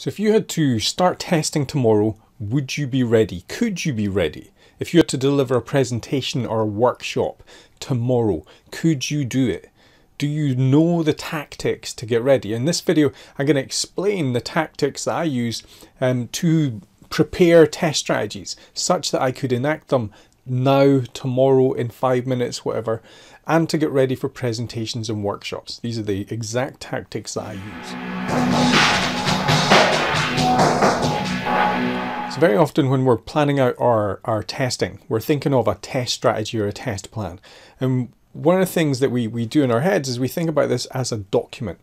So if you had to start testing tomorrow, would you be ready? Could you be ready? If you had to deliver a presentation or a workshop tomorrow, could you do it? Do you know the tactics to get ready? In this video, I'm going to explain the tactics that I use to prepare test strategies such that I could enact them now, tomorrow, in 5 minutes, whatever, and to get ready for presentations and workshops. These are the exact tactics that I use. So very often when we're planning out our testing, we're thinking of a test strategy or a test plan. And one of the things that we do in our heads is we think about this as a document.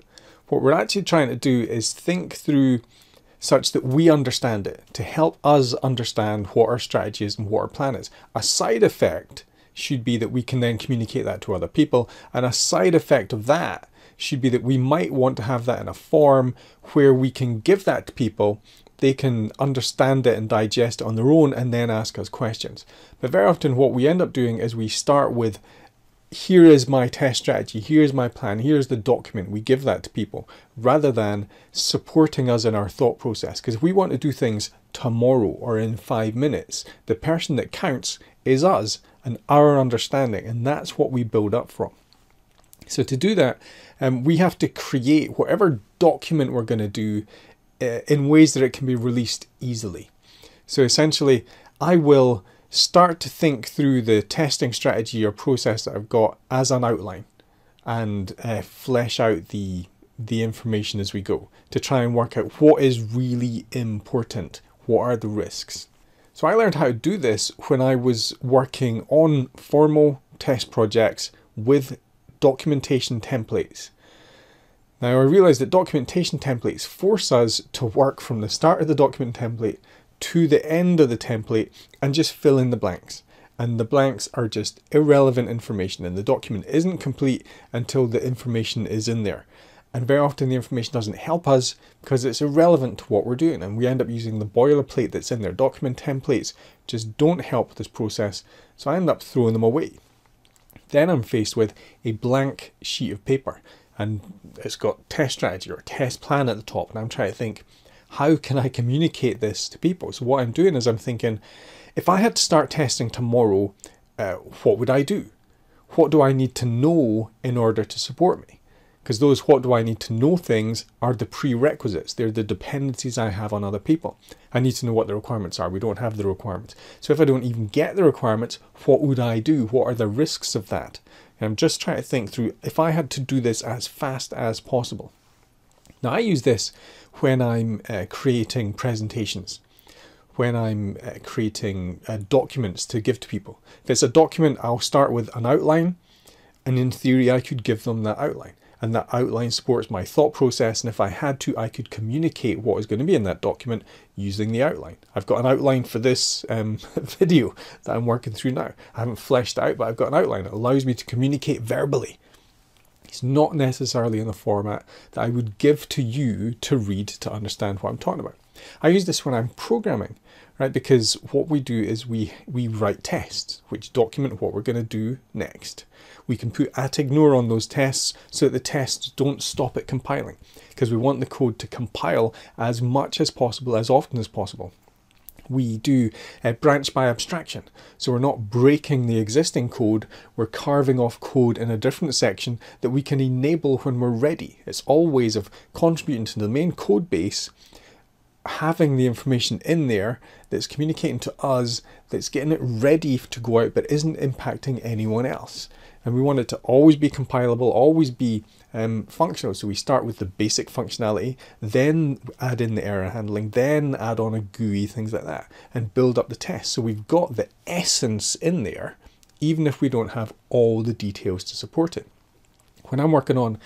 What we're actually trying to do is think through such that we understand it, to help us understand what our strategy is and what our plan is. A side effect should be that we can then communicate that to other people, and a side effect of that should be that we might want to have that in a form where we can give that to people, they can understand it and digest it on their own and then ask us questions. But very often what we end up doing is we start with, here is my test strategy, here's my plan, here's the document, we give that to people, rather than supporting us in our thought process. Because if we want to do things tomorrow or in 5 minutes, the person that counts is us and our understanding, and that's what we build up from. So to do that, we have to create whatever document we're going to do in ways that it can be released easily. So essentially, I will start to think through the testing strategy or process that I've got as an outline and flesh out the information as we go to try and work out what is really important, what are the risks. So I learned how to do this when I was working on formal test projects with documentation templates. Now I realized that documentation templates force us to work from the start of the document template to the end of the template and just fill in the blanks. And the blanks are just irrelevant information, and the document isn't complete until the information is in there. And very often the information doesn't help us because it's irrelevant to what we're doing, and we end up using the boilerplate that's in there. Document templates just don't help this process, so I end up throwing them away. Then I'm faced with a blank sheet of paper, and it's got test strategy or test plan at the top, and I'm trying to think, how can I communicate this to people? So what I'm doing is I'm thinking, if I had to start testing tomorrow, what would I do? What do I need to know in order to support me? Because those what do I need to know things are the prerequisites. They're the dependencies I have on other people. I need to know what the requirements are. We don't have the requirements. So if I don't even get the requirements, what would I do? What are the risks of that? And I'm just trying to think through, if I had to do this as fast as possible. Now I use this when I'm creating presentations, when I'm creating documents to give to people. If it's a document, I'll start with an outline, and in theory I could give them that outline, and that outline supports my thought process, and if I had to, I could communicate what is going to be in that document using the outline. I've got an outline for this video that I'm working through now. I haven't fleshed it out, but I've got an outline. It allows me to communicate verbally. It's not necessarily in the format that I would give to you to read to understand what I'm talking about. I use this when I'm programming, right? Because what we do is we write tests which document what we're going to do next. We can put @ignore on those tests so that the tests don't stop at compiling, because we want the code to compile as much as possible, as often as possible. We do branch by abstraction, so we're not breaking the existing code, we're carving off code in a different section that we can enable when we're ready. It's all ways of contributing to the main code base, having the information in there that's communicating to us, that's getting it ready to go out but isn't impacting anyone else. And we want it to always be compilable, always be functional. So we start with the basic functionality, then add in the error handling, then add on a GUI, things like that, and build up the test. So we've got the essence in there, even if we don't have all the details to support it. When I'm working on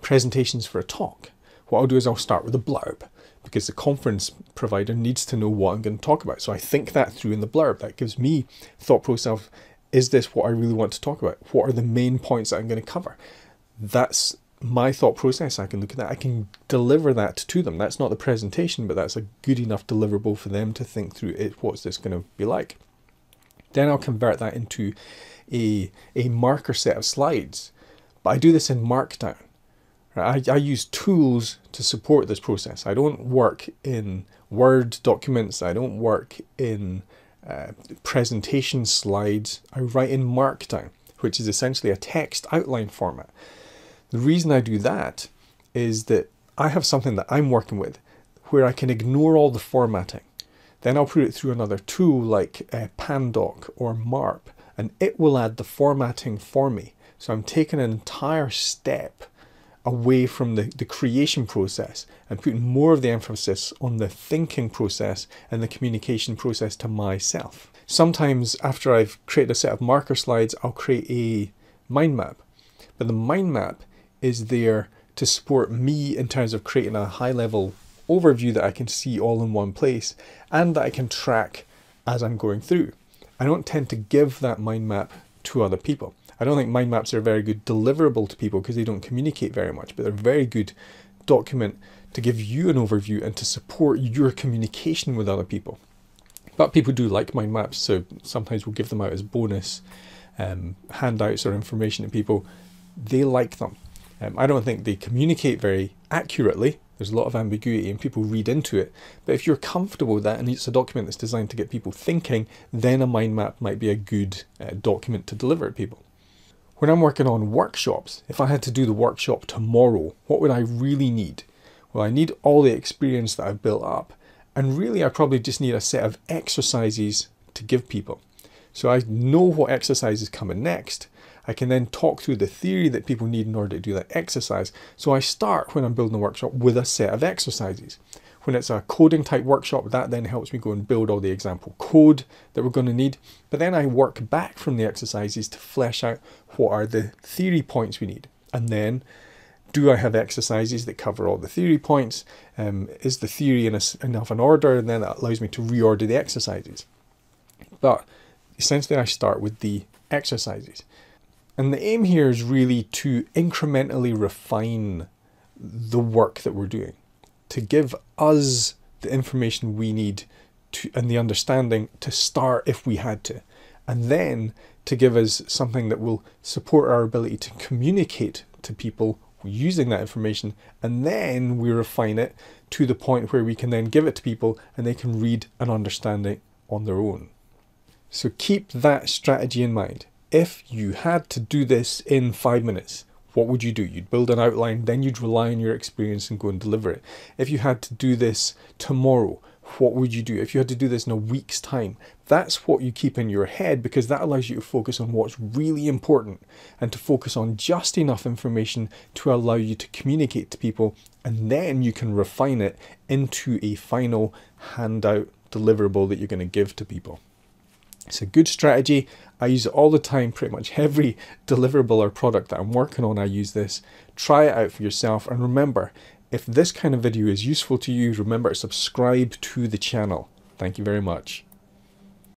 presentations for a talk, what I'll do is I'll start with a blurb, because the conference provider needs to know what I'm going to talk about. So I think that through in the blurb. That gives me thought process. Is this what I really want to talk about? What are the main points that I'm going to cover? That's my thought process. I can look at that. I can deliver that to them. That's not the presentation, but that's a good enough deliverable for them to think through it. What's this going to be like? Then I'll convert that into a marker set of slides. But I do this in Markdown. I use tools to support this process. I don't work in Word documents. I don't work in presentation slides. I write in Markdown, which is essentially a text outline format. The reason I do that is that I have something that I'm working with where I can ignore all the formatting. Then I'll put it through another tool like Pandoc or Marp, and it will add the formatting for me. So I'm taking an entire step away from the creation process and putting more of the emphasis on the thinking process and the communication process to myself. Sometimes after I've created a set of marker slides, I'll create a mind map, but the mind map is there to support me in terms of creating a high-level overview that I can see all in one place and that I can track as I'm going through. I don't tend to give that mind map to other people. I don't think mind maps are very good deliverable to people because they don't communicate very much, but they're a very good document to give you an overview and to support your communication with other people. But people do like mind maps, so sometimes we'll give them out as bonus handouts or information to people. They like them. I don't think they communicate very accurately. There's a lot of ambiguity and people read into it. But if you're comfortable with that and it's a document that's designed to get people thinking, then a mind map might be a good document to deliver to people. When I'm working on workshops, if I had to do the workshop tomorrow, what would I really need? Well, I need all the experience that I've built up. And really, I probably just need a set of exercises to give people. So I know what exercise is coming next. I can then talk through the theory that people need in order to do that exercise. So I start when I'm building a workshop with a set of exercises. When it's a coding type workshop, that then helps me go and build all the example code that we're going to need. But then I work back from the exercises to flesh out what are the theory points we need. And then, do I have exercises that cover all the theory points? Is the theory enough in order? And then that allows me to reorder the exercises. But essentially I start with the exercises. And the aim here is really to incrementally refine the work that we're doing, to give us the information we need to, and the understanding to start if we had to, and then to give us something that will support our ability to communicate to people using that information, and then we refine it to the point where we can then give it to people and they can read and understand it on their own. So keep that strategy in mind. If you had to do this in 5 minutes, what would you do? You'd build an outline, then you'd rely on your experience and go and deliver it. If you had to do this tomorrow, what would you do? If you had to do this in a week's time, that's what you keep in your head, because that allows you to focus on what's really important and to focus on just enough information to allow you to communicate to people, and then you can refine it into a final handout deliverable that you're going to give to people. It's a good strategy. I use it all the time. Pretty much every deliverable or product that I'm working on, I use this. Try it out for yourself, and remember, if this kind of video is useful to you, remember to subscribe to the channel. Thank you very much.